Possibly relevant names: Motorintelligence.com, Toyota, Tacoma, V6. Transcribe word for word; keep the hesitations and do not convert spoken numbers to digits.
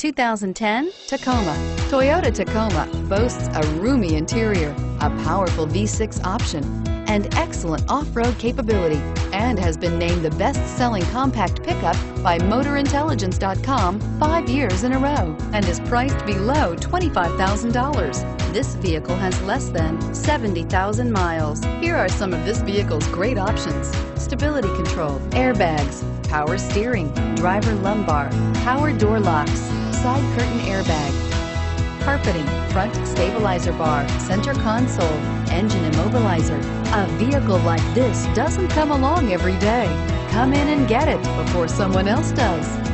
two thousand ten Tacoma. Toyota Tacoma boasts a roomy interior, a powerful V six option, and excellent off-road capability, and has been named the best-selling compact pickup by Motor Intelligence dot com five years in a row, and is priced below twenty-five thousand dollars. This vehicle has less than seventy thousand miles. Here are some of this vehicle's great options: stability control, airbags, power steering, driver lumbar, power door locks, side curtain airbag, carpeting, front stabilizer bar, center console, engine immobilizer. A vehicle like this doesn't come along every day. Come in and get it before someone else does.